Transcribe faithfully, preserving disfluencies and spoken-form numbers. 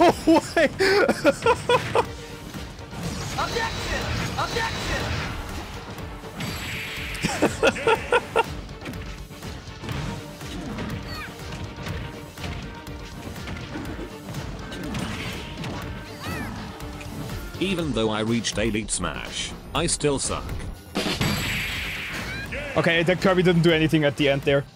way! Objection! Objection! Even though I reached Elite Smash, I still suck. Okay, that Kirby didn't do anything at the end there.